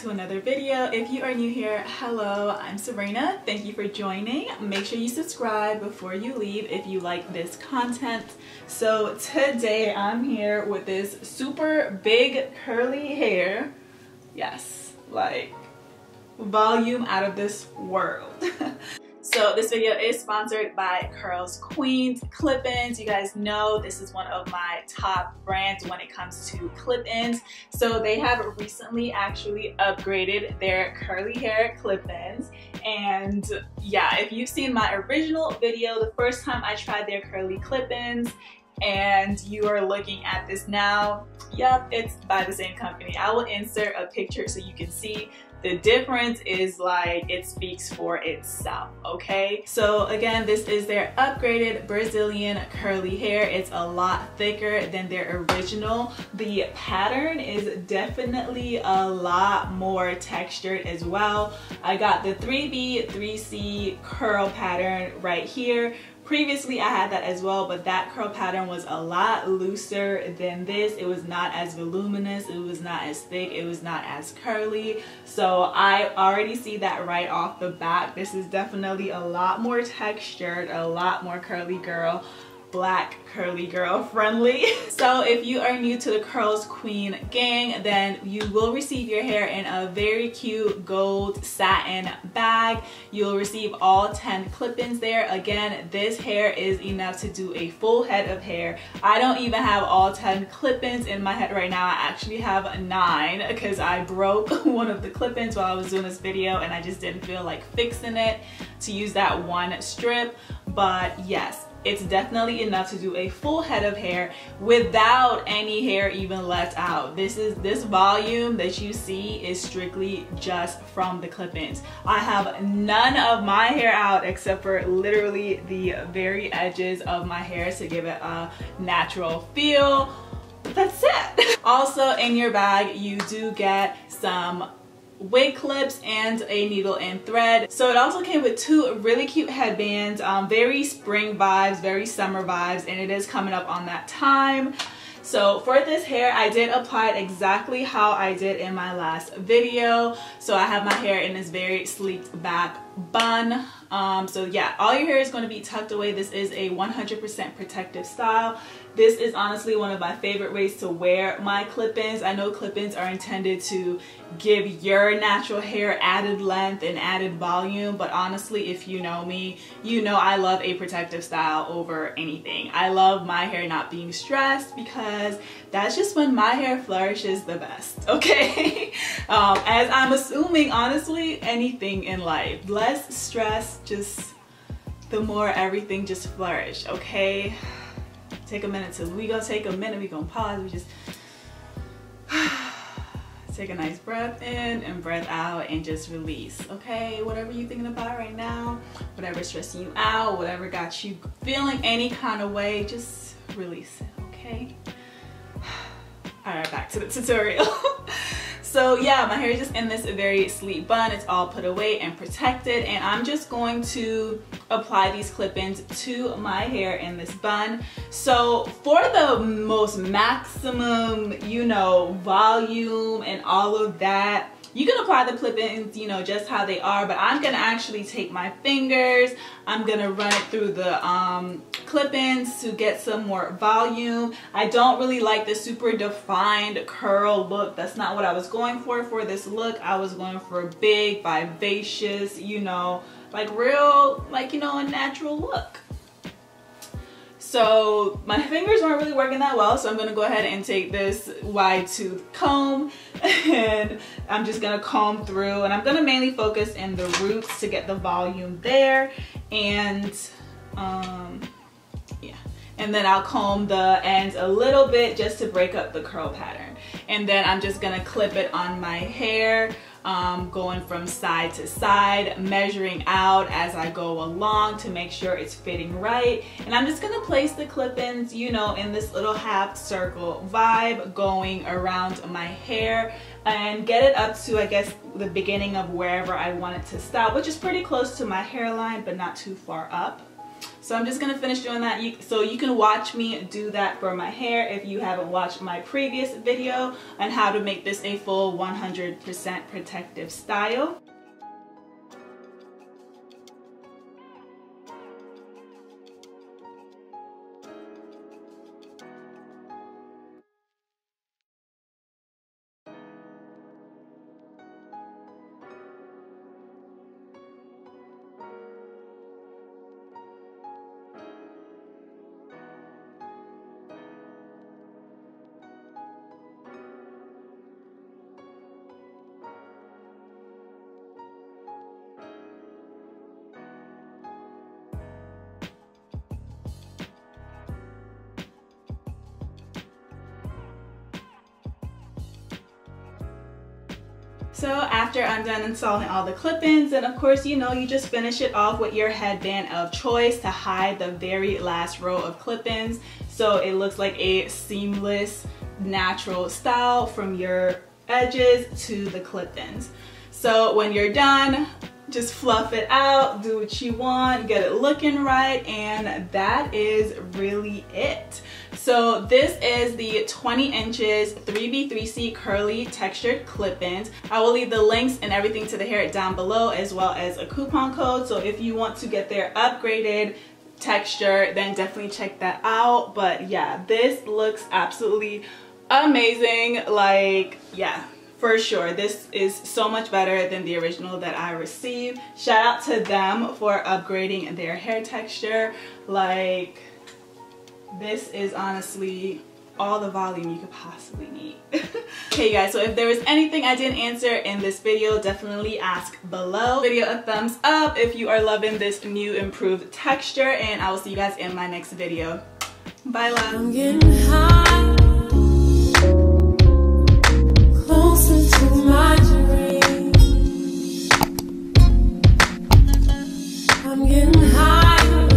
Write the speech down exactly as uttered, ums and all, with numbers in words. to another video. If you are new here, hello, I'm Subrena. Thank you for joining. Make sure you subscribe before you leave if you like this content. So today I'm here with this super big curly hair. Yes, like volume out of this world. So this video is sponsored by Curls Queen's Clip-Ins. You guys know this is one of my top brands when it comes to clip-ins. So they have recently actually upgraded their curly hair clip-ins. And yeah, if you've seen my original video, the first time I tried their curly clip-ins, and you are looking at this now, yep, it's by the same company. I will insert a picture so you can see. The difference is like, it speaks for itself, okay? So again, this is their upgraded Brazilian curly hair. It's a lot thicker than their original. The pattern is definitely a lot more textured as well. I got the three B, three C curl pattern right here. Previously I had that as well, but that curl pattern was a lot looser than this. It was not as voluminous, it was not as thick, it was not as curly. So I already see that right off the bat. This is definitely a lot more textured, a lot more curly girl. Black curly girl friendly. So if you are new to the Curls Queen gang, then you will receive your hair in a very cute gold satin bag. You'll receive all ten clip-ins there. Again, this hair is enough to do a full head of hair. I don't even have all ten clip-ins in my head right now. I actually have nine because I broke one of the clip-ins while I was doing this video and I just didn't feel like fixing it to use that one strip. But yes, it's definitely enough to do a full head of hair without any hair even left out. This is this volume that you see is strictly just from the clip-ins. I have none of my hair out except for literally the very edges of my hair to give it a natural feel. That's it. Also in your bag, you do get some wig clips and a needle and thread. So it also came with two really cute headbands, um, very spring vibes, very summer vibes, and it is coming up on that time. So for this hair, I did apply it exactly how I did in my last video. So I have my hair in this very sleeked back bun. Um, so yeah, all your hair is going to be tucked away. This is a one hundred percent protective style. This is honestly one of my favorite ways to wear my clip-ins. I know clip-ins are intended to give your natural hair added length and added volume, but honestly, if you know me, you know I love a protective style over anything. I love my hair not being stressed because that's just when my hair flourishes the best, okay? um, as I'm assuming, honestly, anything in life. Less stress, just the more everything just flourish, okay? Take a minute to, we gonna take a minute, we gonna pause, we just take a nice breath in and breath out and just release, okay? Whatever you're thinking about right now, whatever's stressing you out, whatever got you feeling any kind of way, just release it, okay? All right, back to the tutorial. So yeah, my hair is just in this very sleek bun. It's all put away and protected, and I'm just going to apply these clip-ins to my hair in this bun. So for the most maximum, you know, volume and all of that, you can apply the clip-ins, you know, just how they are, but I'm gonna actually take my fingers, I'm gonna run it through the um, clip-ins to get some more volume. I don't really like the super defined curl look. That's not what I was going for for this look. I was going for a big, vivacious, you know, like real, like, you know, a natural look. So my fingers weren't really working that well, so I'm gonna go ahead and take this wide tooth comb and I'm just gonna comb through, and I'm gonna mainly focus in the roots to get the volume there, and um, yeah. And then I'll comb the ends a little bit just to break up the curl pattern. And then I'm just gonna clip it on my hair, um, going from side to side, measuring out as I go along to make sure it's fitting right. And I'm just gonna place the clip-ins, you know, in this little half circle vibe going around my hair and get it up to, I guess, the beginning of wherever I want it to stop, which is pretty close to my hairline, but not too far up. So I'm just going to finish doing that. You, so you can watch me do that for my hair if you haven't watched my previous video on how to make this a full one hundred percent protective style. So after I'm done installing all the clip-ins, and of course, you know, you just finish it off with your headband of choice to hide the very last row of clip-ins, so it looks like a seamless, natural style from your edges to the clip-ins. So when you're done, just fluff it out, do what you want, get it looking right, and that is really it. So this is the twenty inches three B three C curly textured clip-ins. I will leave the links and everything to the hair down below, as well as a coupon code. So if you want to get their upgraded texture, then definitely check that out. But yeah, this looks absolutely amazing. Like, yeah. For sure, this is so much better than the original that I received. Shout out to them for upgrading their hair texture. Like, this is honestly all the volume you could possibly need. Okay guys, so if there was anything I didn't answer in this video, definitely ask below. Give video a thumbs up if you are loving this new improved texture, and I will see you guys in my next video. Bye love.